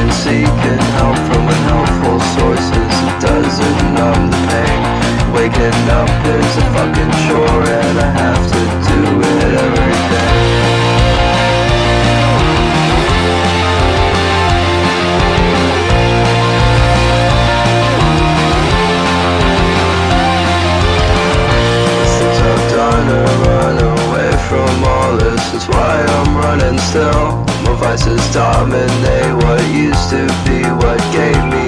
and seeking help from unhelpful sources. It doesn't numb the pain. Waking up is a fucking chore, and I have to do it every day. Since I've done a run away from all this, that's why I'm running still. My vices dominate what used to be, what gave me